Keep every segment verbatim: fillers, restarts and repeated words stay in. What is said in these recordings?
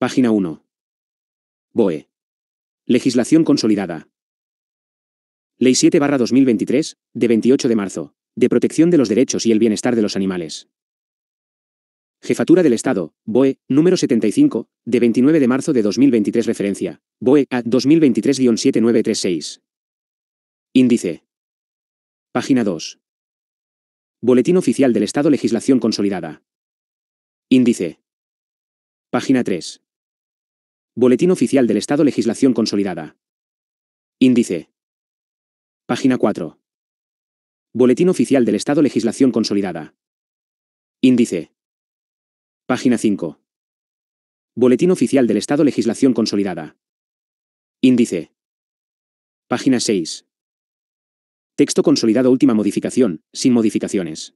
Página uno. B O E. Legislación consolidada. Ley siete barra dos mil veintitrés, de veintiocho de marzo, de protección de los derechos y el bienestar de los animales. Jefatura del Estado, B O E, número setenta y cinco, de veintinueve de marzo de dos mil veintitrés. Referencia, B O E A dos mil veintitrés guion siete nueve tres seis. Índice. Página dos. Boletín Oficial del Estado. Legislación consolidada. Índice. Página tres. Boletín Oficial del Estado. Legislación consolidada. Índice. Página cuatro. Boletín Oficial del Estado. Legislación consolidada. Índice. Página cinco. Boletín Oficial del Estado. Legislación consolidada. Índice. Página seis. Texto consolidado. Última modificación, sin modificaciones.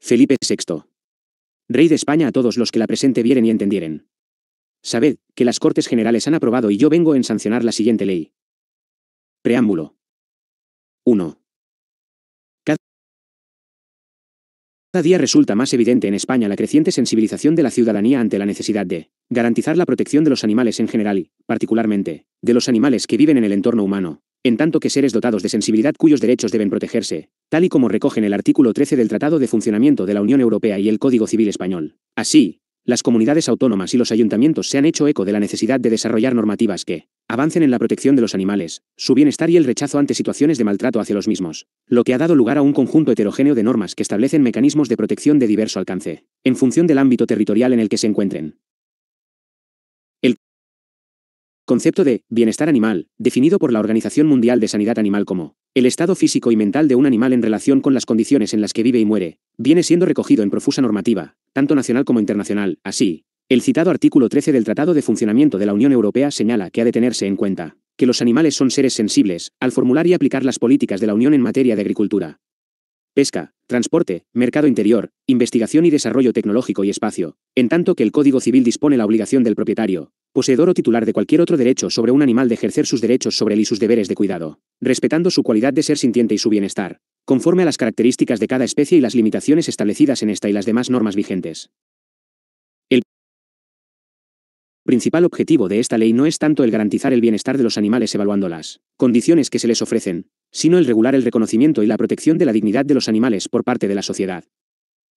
Felipe sexto. Rey de España. A todos los que la presente vieren y entendieren. Sabed que las Cortes Generales han aprobado y yo vengo en sancionar la siguiente ley. Preámbulo. uno. Cada día resulta más evidente en España la creciente sensibilización de la ciudadanía ante la necesidad de garantizar la protección de los animales en general y, particularmente, de los animales que viven en el entorno humano, en tanto que seres dotados de sensibilidad cuyos derechos deben protegerse, tal y como recogen el artículo trece del Tratado de Funcionamiento de la Unión Europea y el Código Civil Español. Así, las comunidades autónomas y los ayuntamientos se han hecho eco de la necesidad de desarrollar normativas que avancen en la protección de los animales, su bienestar y el rechazo ante situaciones de maltrato hacia los mismos, lo que ha dado lugar a un conjunto heterogéneo de normas que establecen mecanismos de protección de diverso alcance, en función del ámbito territorial en el que se encuentren. El concepto de bienestar animal, definido por la Organización Mundial de Sanidad Animal como el estado físico y mental de un animal en relación con las condiciones en las que vive y muere, viene siendo recogido en profusa normativa, tanto nacional como internacional. Así, el citado artículo trece del Tratado de Funcionamiento de la Unión Europea señala que ha de tenerse en cuenta que los animales son seres sensibles al formular y aplicar las políticas de la Unión en materia de agricultura, pesca, transporte, mercado interior, investigación y desarrollo tecnológico y espacio, en tanto que el Código Civil dispone la obligación del propietario, poseedor o titular de cualquier otro derecho sobre un animal de ejercer sus derechos sobre él y sus deberes de cuidado, respetando su cualidad de ser sintiente y su bienestar, conforme a las características de cada especie y las limitaciones establecidas en esta y las demás normas vigentes. El principal objetivo de esta ley no es tanto el garantizar el bienestar de los animales evaluando las condiciones que se les ofrecen, sino el regular el reconocimiento y la protección de la dignidad de los animales por parte de la sociedad.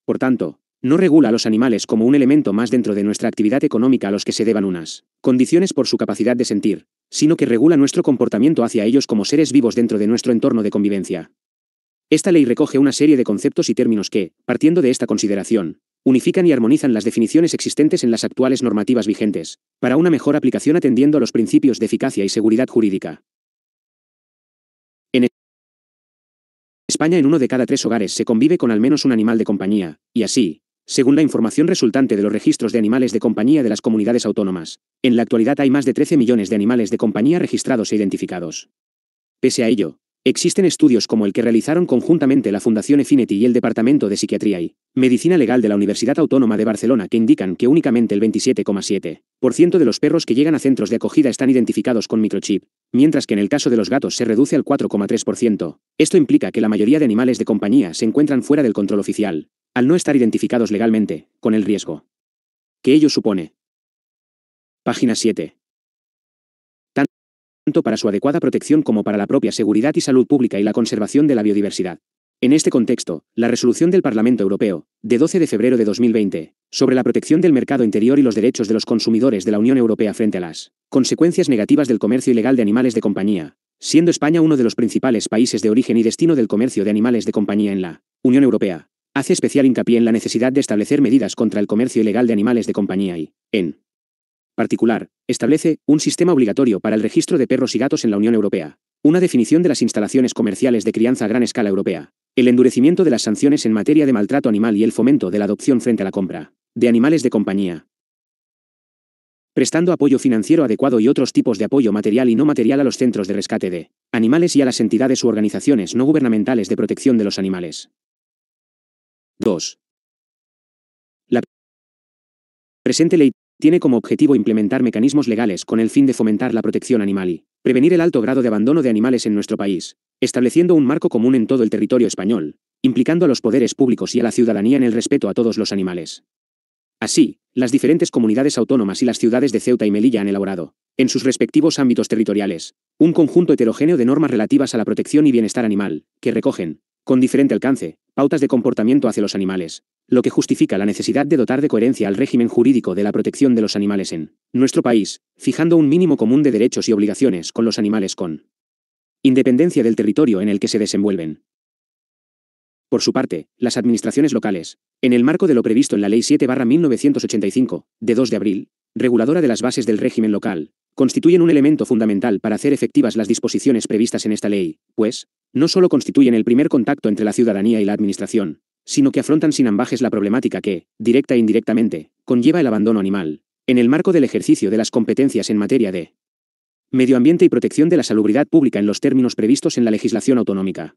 Por tanto, no regula a los animales como un elemento más dentro de nuestra actividad económica a los que se deban unas condiciones por su capacidad de sentir, sino que regula nuestro comportamiento hacia ellos como seres vivos dentro de nuestro entorno de convivencia. Esta ley recoge una serie de conceptos y términos que, partiendo de esta consideración, unifican y armonizan las definiciones existentes en las actuales normativas vigentes, para una mejor aplicación atendiendo a los principios de eficacia y seguridad jurídica. En España, en uno de cada tres hogares se convive con al menos un animal de compañía, y así, según la información resultante de los registros de animales de compañía de las comunidades autónomas, en la actualidad hay más de trece millones de animales de compañía registrados e identificados. Pese a ello, existen estudios como el que realizaron conjuntamente la Fundación Affinity y el Departamento de Psiquiatría y Medicina Legal de la Universidad Autónoma de Barcelona que indican que únicamente el veintisiete coma siete por ciento de los perros que llegan a centros de acogida están identificados con microchip, mientras que en el caso de los gatos se reduce al cuatro coma tres por ciento. Esto implica que la mayoría de animales de compañía se encuentran fuera del control oficial, al no estar identificados legalmente, con el riesgo que ello supone. Página siete. Tanto para su adecuada protección como para la propia seguridad y salud pública y la conservación de la biodiversidad. En este contexto, la resolución del Parlamento Europeo, de doce de febrero de dos mil veinte, sobre la protección del mercado interior y los derechos de los consumidores de la Unión Europea frente a las consecuencias negativas del comercio ilegal de animales de compañía, siendo España uno de los principales países de origen y destino del comercio de animales de compañía en la Unión Europea, hace especial hincapié en la necesidad de establecer medidas contra el comercio ilegal de animales de compañía y, en particular, establece un sistema obligatorio para el registro de perros y gatos en la Unión Europea, una definición de las instalaciones comerciales de crianza a gran escala europea, el endurecimiento de las sanciones en materia de maltrato animal y el fomento de la adopción frente a la compra de animales de compañía, prestando apoyo financiero adecuado y otros tipos de apoyo material y no material a los centros de rescate de animales y a las entidades u organizaciones no gubernamentales de protección de los animales. dos. La presente ley tiene como objetivo implementar mecanismos legales con el fin de fomentar la protección animal y prevenir el alto grado de abandono de animales en nuestro país, estableciendo un marco común en todo el territorio español, implicando a los poderes públicos y a la ciudadanía en el respeto a todos los animales. Así, las diferentes comunidades autónomas y las ciudades de Ceuta y Melilla han elaborado, en sus respectivos ámbitos territoriales, un conjunto heterogéneo de normas relativas a la protección y bienestar animal, que recogen, con diferente alcance, pautas de comportamiento hacia los animales, lo que justifica la necesidad de dotar de coherencia al régimen jurídico de la protección de los animales en nuestro país, fijando un mínimo común de derechos y obligaciones con los animales con independencia del territorio en el que se desenvuelven. Por su parte, las administraciones locales, en el marco de lo previsto en la Ley siete barra mil novecientos ochenta y cinco, de dos de abril, reguladora de las bases del régimen local, constituyen un elemento fundamental para hacer efectivas las disposiciones previstas en esta ley, pues, no solo constituyen el primer contacto entre la ciudadanía y la administración, sino que afrontan sin ambajes la problemática que, directa e indirectamente, conlleva el abandono animal, en el marco del ejercicio de las competencias en materia de medio ambiente y protección de la salubridad pública en los términos previstos en la legislación autonómica.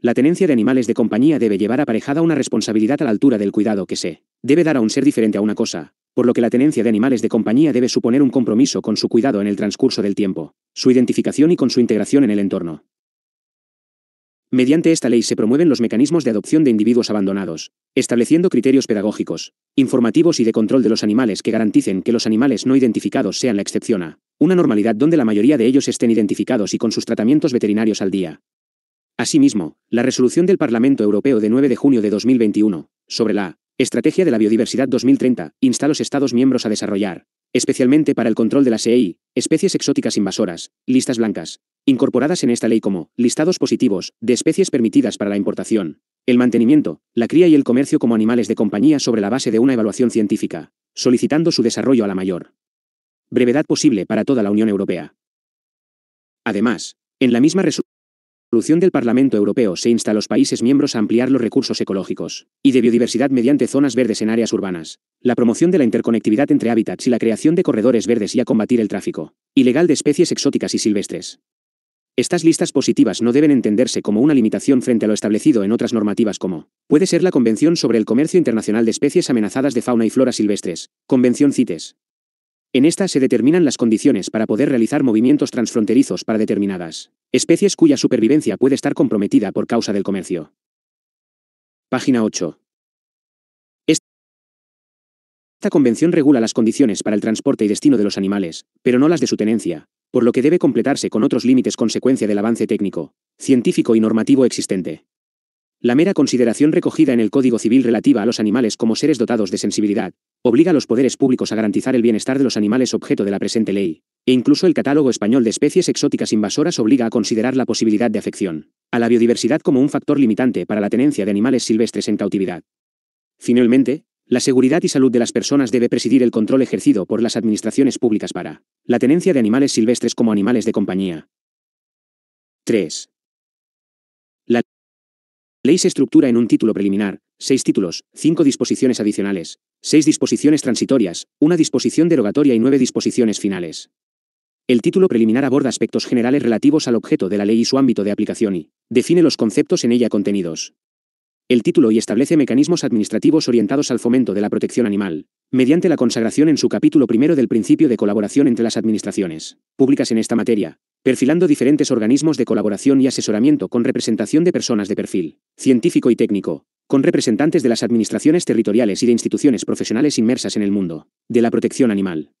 La tenencia de animales de compañía debe llevar aparejada una responsabilidad a la altura del cuidado que se debe dar a un ser diferente a una cosa, por lo que la tenencia de animales de compañía debe suponer un compromiso con su cuidado en el transcurso del tiempo, su identificación y con su integración en el entorno. Mediante esta ley se promueven los mecanismos de adopción de individuos abandonados, estableciendo criterios pedagógicos, informativos y de control de los animales que garanticen que los animales no identificados sean la excepción a una normalidad donde la mayoría de ellos estén identificados y con sus tratamientos veterinarios al día. Asimismo, la resolución del Parlamento Europeo de nueve de junio de dos mil veintiuno, sobre la Estrategia de la Biodiversidad dos mil treinta, insta a los Estados miembros a desarrollar, especialmente para el control de las E E I, especies exóticas invasoras, listas blancas, incorporadas en esta ley como listados positivos de especies permitidas para la importación, el mantenimiento, la cría y el comercio como animales de compañía sobre la base de una evaluación científica, solicitando su desarrollo a la mayor brevedad posible para toda la Unión Europea. Además, en la misma resolución del Parlamento Europeo se insta a los países miembros a ampliar los recursos ecológicos y de biodiversidad mediante zonas verdes en áreas urbanas, la promoción de la interconectividad entre hábitats y la creación de corredores verdes y a combatir el tráfico ilegal de especies exóticas y silvestres. Estas listas positivas no deben entenderse como una limitación frente a lo establecido en otras normativas como puede ser la Convención sobre el Comercio Internacional de Especies Amenazadas de Fauna y Flora Silvestres, Convención CITES. En esta se determinan las condiciones para poder realizar movimientos transfronterizos para determinadas especies cuya supervivencia puede estar comprometida por causa del comercio. Página ocho. Esta convención regula las condiciones para el transporte y destino de los animales, pero no las de su tenencia, por lo que debe completarse con otros límites consecuencia del avance técnico, científico y normativo existente. La mera consideración recogida en el Código Civil relativa a los animales como seres dotados de sensibilidad, obliga a los poderes públicos a garantizar el bienestar de los animales objeto de la presente ley, e incluso el Catálogo Español de Especies Exóticas Invasoras obliga a considerar la posibilidad de afección a la biodiversidad como un factor limitante para la tenencia de animales silvestres en cautividad. Finalmente, la seguridad y salud de las personas debe presidir el control ejercido por las administraciones públicas para la tenencia de animales silvestres como animales de compañía. tres. La ley se estructura en un título preliminar, seis títulos, cinco disposiciones adicionales, seis disposiciones transitorias, una disposición derogatoria y nueve disposiciones finales. El título preliminar aborda aspectos generales relativos al objeto de la ley y su ámbito de aplicación y define los conceptos en ella contenidos. El título y establece mecanismos administrativos orientados al fomento de la protección animal, mediante la consagración en su capítulo primero del principio de colaboración entre las administraciones públicas en esta materia, perfilando diferentes organismos de colaboración y asesoramiento con representación de personas de perfil científico y técnico, con representantes de las administraciones territoriales y de instituciones profesionales inmersas en el mundo de la protección animal.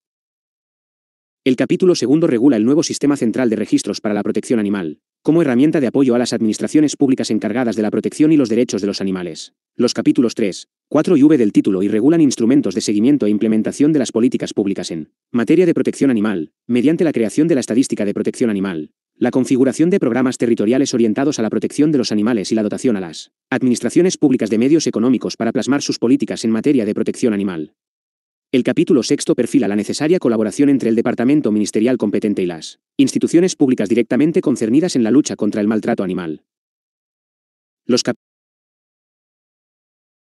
El capítulo segundo regula el nuevo sistema central de registros para la protección animal, como herramienta de apoyo a las administraciones públicas encargadas de la protección y los derechos de los animales. Los capítulos tres, cuatro y uve del título y regulan instrumentos de seguimiento e implementación de las políticas públicas en materia de protección animal, mediante la creación de la estadística de protección animal, la configuración de programas territoriales orientados a la protección de los animales y la dotación a las administraciones públicas de medios económicos para plasmar sus políticas en materia de protección animal. El capítulo sexto perfila la necesaria colaboración entre el departamento ministerial competente y las instituciones públicas directamente concernidas en la lucha contra el maltrato animal. Los cap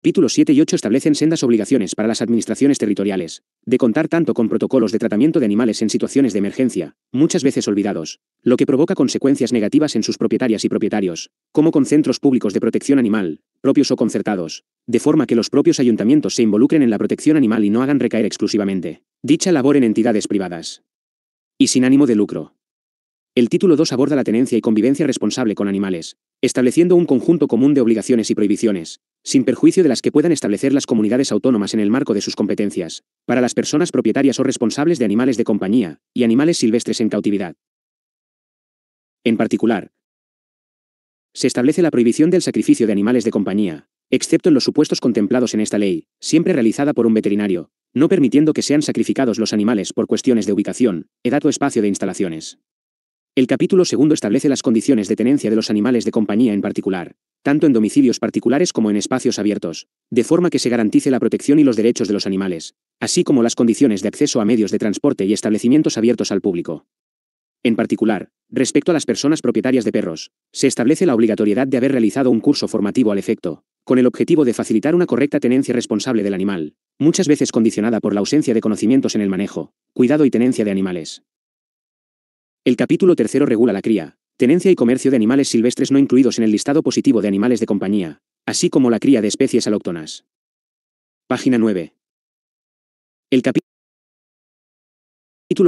capítulos siete y ocho establecen sendas obligaciones para las administraciones territoriales, de contar tanto con protocolos de tratamiento de animales en situaciones de emergencia, muchas veces olvidados, lo que provoca consecuencias negativas en sus propietarias y propietarios, como con centros públicos de protección animal, propios o concertados, de forma que los propios ayuntamientos se involucren en la protección animal y no hagan recaer exclusivamente dicha labor en entidades privadas y sin ánimo de lucro. El título dos aborda la tenencia y convivencia responsable con animales, estableciendo un conjunto común de obligaciones y prohibiciones, sin perjuicio de las que puedan establecer las comunidades autónomas en el marco de sus competencias, para las personas propietarias o responsables de animales de compañía y animales silvestres en cautividad. En particular, se establece la prohibición del sacrificio de animales de compañía, excepto en los supuestos contemplados en esta ley, siempre realizada por un veterinario, no permitiendo que sean sacrificados los animales por cuestiones de ubicación, edad o espacio de instalaciones. El capítulo segundo establece las condiciones de tenencia de los animales de compañía en particular, tanto en domicilios particulares como en espacios abiertos, de forma que se garantice la protección y los derechos de los animales, así como las condiciones de acceso a medios de transporte y establecimientos abiertos al público. En particular, respecto a las personas propietarias de perros, se establece la obligatoriedad de haber realizado un curso formativo al efecto, con el objetivo de facilitar una correcta tenencia responsable del animal, muchas veces condicionada por la ausencia de conocimientos en el manejo, cuidado y tenencia de animales. El capítulo tercero regula la cría, tenencia y comercio de animales silvestres no incluidos en el listado positivo de animales de compañía, así como la cría de especies alóctonas. Página nueve. El capítulo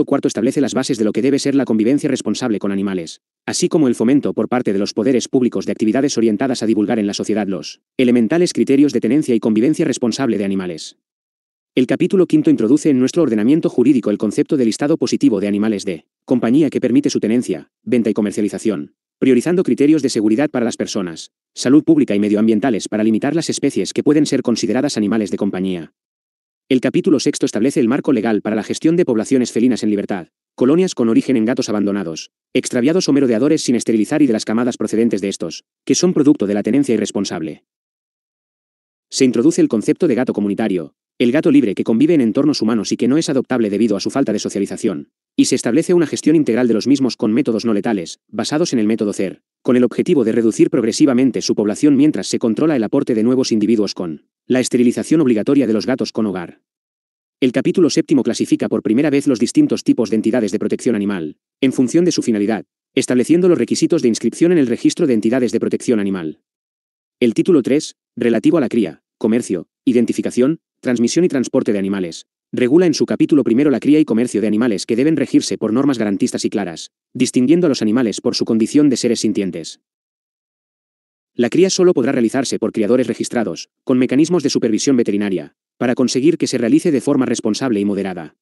cuarto establece las bases de lo que debe ser la convivencia responsable con animales, así como el fomento por parte de los poderes públicos de actividades orientadas a divulgar en la sociedad los elementales criterios de tenencia y convivencia responsable de animales. El capítulo quinto introduce en nuestro ordenamiento jurídico el concepto de listado positivo de animales de compañía que permite su tenencia, venta y comercialización, priorizando criterios de seguridad para las personas, salud pública y medioambientales para limitar las especies que pueden ser consideradas animales de compañía. El capítulo sexto establece el marco legal para la gestión de poblaciones felinas en libertad, colonias con origen en gatos abandonados, extraviados o merodeadores sin esterilizar y de las camadas procedentes de estos, que son producto de la tenencia irresponsable. Se introduce el concepto de gato comunitario, el gato libre que convive en entornos humanos y que no es adoptable debido a su falta de socialización, y se establece una gestión integral de los mismos con métodos no letales, basados en el método C E R, con el objetivo de reducir progresivamente su población mientras se controla el aporte de nuevos individuos con la esterilización obligatoria de los gatos con hogar. El capítulo séptimo clasifica por primera vez los distintos tipos de entidades de protección animal, en función de su finalidad, estableciendo los requisitos de inscripción en el registro de entidades de protección animal. El título tres, relativo a la cría, comercio, identificación, transmisión y transporte de animales, regula en su capítulo primero la cría y comercio de animales que deben regirse por normas garantistas y claras, distinguiendo a los animales por su condición de seres sintientes. La cría solo podrá realizarse por criadores registrados, con mecanismos de supervisión veterinaria, para conseguir que se realice de forma responsable y moderada.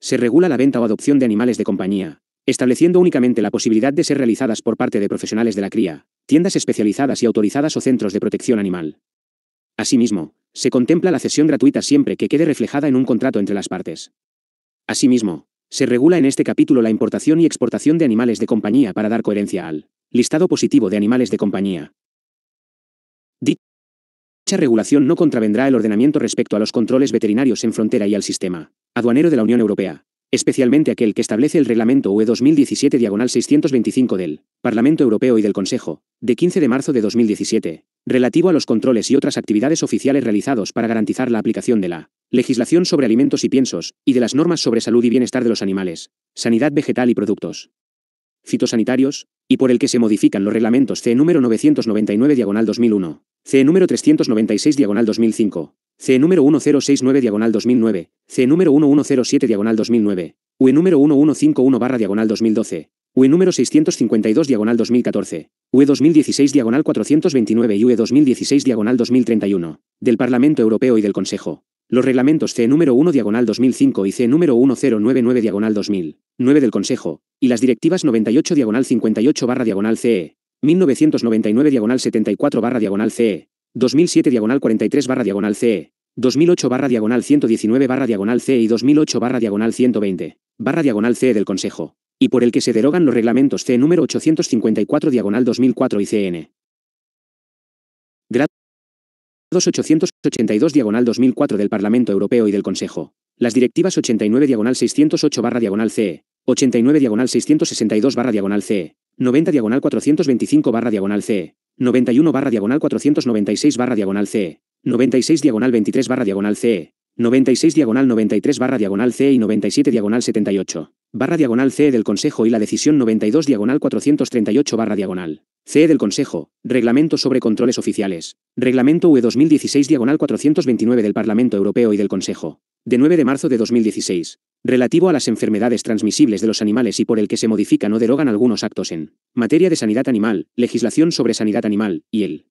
Se regula la venta o adopción de animales de compañía, estableciendo únicamente la posibilidad de ser realizadas por parte de profesionales de la cría, tiendas especializadas y autorizadas o centros de protección animal. Asimismo, se contempla la cesión gratuita siempre que quede reflejada en un contrato entre las partes. Asimismo, se regula en este capítulo la importación y exportación de animales de compañía para dar coherencia al listado positivo de animales de compañía. Dicha regulación no contravendrá el ordenamiento respecto a los controles veterinarios en frontera y al sistema aduanero de la Unión Europea, especialmente aquel que establece el Reglamento U E dos mil diecisiete seiscientos veinticinco del Parlamento Europeo y del Consejo, de quince de marzo de dos mil diecisiete, relativo a los controles y otras actividades oficiales realizados para garantizar la aplicación de la legislación sobre alimentos y piensos, y de las normas sobre salud y bienestar de los animales, sanidad vegetal y productos fitosanitarios, y por el que se modifican los reglamentos C E número novecientos noventa y nueve dos mil uno, C E número trescientos noventa y seis dos mil cinco, C E número mil seiscientos noventa y nueve dos mil nueve, C E número mil ciento siete dos mil nueve, U E número mil ciento cincuenta y uno dos mil doce, U E número seiscientos cincuenta y dos dos mil catorce, U E dos mil dieciséis cuatrocientos veintinueve y U E dos mil dieciséis dos mil treinta y uno, del Parlamento Europeo y del Consejo. Los reglamentos C E número uno dos mil cinco y C E número mil noventa y nueve dos mil nueve del Consejo, y las directivas noventa y ocho cincuenta y ocho C E, mil novecientos noventa y nueve setenta y cuatro C E, dos mil siete cuarenta y tres C E, dos mil ocho ciento diecinueve C E y dos mil ocho ciento veinte C E del Consejo, y por el que se derogan los reglamentos C E número ochocientos cincuenta y cuatro dos mil cuatro y C N. Grados ochocientos ochenta y dos dos mil cuatro del Parlamento Europeo y del Consejo, las directivas ochenta y nueve seiscientos ocho C E, ochenta y nueve seiscientos sesenta y dos C E, noventa cuatrocientos veinticinco C E, noventa y uno cuatrocientos noventa y seis C E, noventa y seis veintitrés C E, noventa y seis noventa y tres C E y noventa y siete setenta y ocho C E del Consejo y la decisión noventa y dos cuatrocientos treinta y ocho C E del Consejo, Reglamento sobre Controles Oficiales, Reglamento U E dos mil dieciséis cuatrocientos veintinueve del Parlamento Europeo y del Consejo, de nueve de marzo de dos mil dieciséis, relativo a las enfermedades transmisibles de los animales y por el que se modifican o derogan algunos actos en materia de sanidad animal, legislación sobre sanidad animal, y el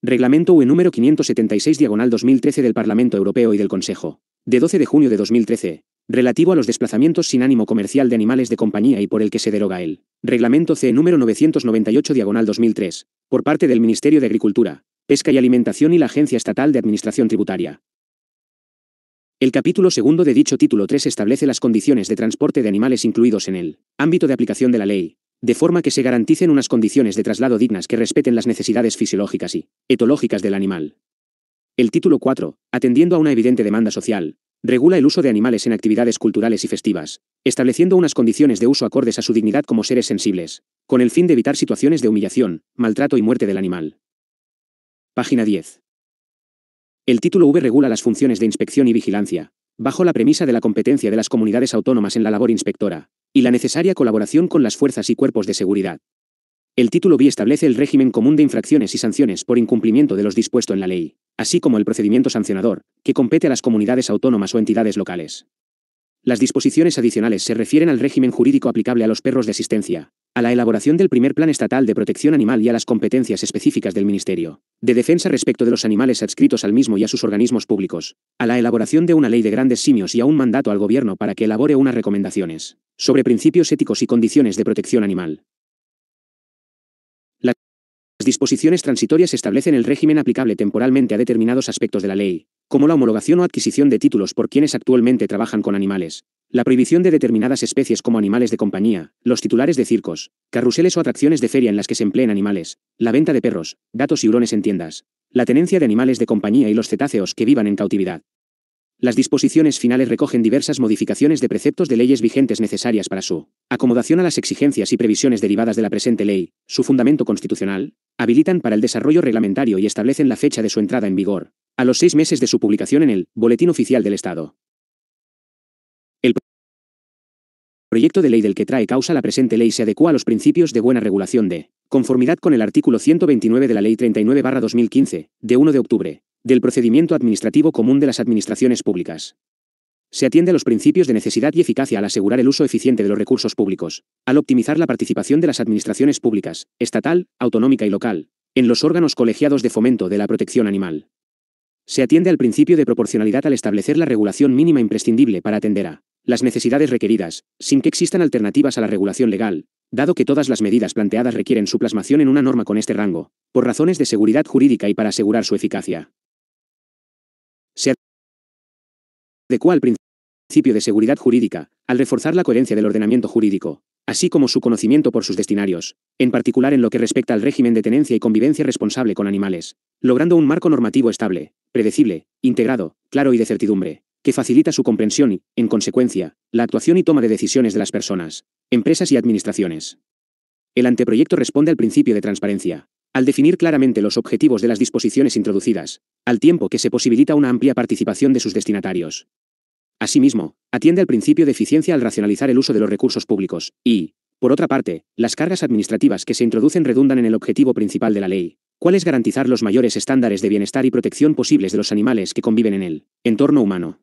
Reglamento U E número quinientos setenta y seis diagonal dos mil trece del Parlamento Europeo y del Consejo, de doce de junio de dos mil trece, relativo a los desplazamientos sin ánimo comercial de animales de compañía y por el que se deroga el Reglamento C E número novecientos noventa y ocho diagonal dos mil tres, por parte del Ministerio de Agricultura, Pesca y Alimentación y la Agencia Estatal de Administración Tributaria. El capítulo segundo de dicho título tres establece las condiciones de transporte de animales incluidos en el ámbito de aplicación de la ley, de forma que se garanticen unas condiciones de traslado dignas que respeten las necesidades fisiológicas y etológicas del animal. El título cuatro, atendiendo a una evidente demanda social, regula el uso de animales en actividades culturales y festivas, estableciendo unas condiciones de uso acordes a su dignidad como seres sensibles, con el fin de evitar situaciones de humillación, maltrato y muerte del animal. Página diez. El título V regula las funciones de inspección y vigilancia, bajo la premisa de la competencia de las comunidades autónomas en la labor inspectora y la necesaria colaboración con las fuerzas y cuerpos de seguridad. El título B establece el régimen común de infracciones y sanciones por incumplimiento de los dispuesto en la ley, así como el procedimiento sancionador, que compete a las comunidades autónomas o entidades locales. Las disposiciones adicionales se refieren al régimen jurídico aplicable a los perros de asistencia, a la elaboración del primer plan estatal de protección animal y a las competencias específicas del Ministerio de Defensa respecto de los animales adscritos al mismo y a sus organismos públicos, a la elaboración de una ley de grandes simios y a un mandato al Gobierno para que elabore unas recomendaciones sobre principios éticos y condiciones de protección animal. Las disposiciones transitorias establecen el régimen aplicable temporalmente a determinados aspectos de la ley, como la homologación o adquisición de títulos por quienes actualmente trabajan con animales, la prohibición de determinadas especies como animales de compañía, los titulares de circos, carruseles o atracciones de feria en las que se empleen animales, la venta de perros, gatos y hurones en tiendas, la tenencia de animales de compañía y los cetáceos que vivan en cautividad. Las disposiciones finales recogen diversas modificaciones de preceptos de leyes vigentes necesarias para su acomodación a las exigencias y previsiones derivadas de la presente ley, su fundamento constitucional, habilitan para el desarrollo reglamentario y establecen la fecha de su entrada en vigor, a los seis meses de su publicación en el Boletín Oficial del Estado. El proyecto de ley del que trae causa la presente ley se adecua a los principios de buena regulación de conformidad con el artículo ciento veintinueve de la Ley treinta y nueve barra dos mil quince, de uno de octubre, del procedimiento administrativo común de las administraciones públicas. Se atiende a los principios de necesidad y eficacia al asegurar el uso eficiente de los recursos públicos, al optimizar la participación de las administraciones públicas, estatal, autonómica y local, en los órganos colegiados de fomento de la protección animal. Se atiende al principio de proporcionalidad al establecer la regulación mínima imprescindible para atender a las necesidades requeridas, sin que existan alternativas a la regulación legal, dado que todas las medidas planteadas requieren su plasmación en una norma con este rango, por razones de seguridad jurídica y para asegurar su eficacia. Se adecua al principio de seguridad jurídica, al reforzar la coherencia del ordenamiento jurídico, así como su conocimiento por sus destinarios, en particular en lo que respecta al régimen de tenencia y convivencia responsable con animales, logrando un marco normativo estable, predecible, integrado, claro y de certidumbre, que facilita su comprensión y, en consecuencia, la actuación y toma de decisiones de las personas, empresas y administraciones. El anteproyecto responde al principio de transparencia, al definir claramente los objetivos de las disposiciones introducidas, al tiempo que se posibilita una amplia participación de sus destinatarios. Asimismo, atiende al principio de eficiencia al racionalizar el uso de los recursos públicos, y, por otra parte, las cargas administrativas que se introducen redundan en el objetivo principal de la ley, cuál es garantizar los mayores estándares de bienestar y protección posibles de los animales que conviven en el entorno humano.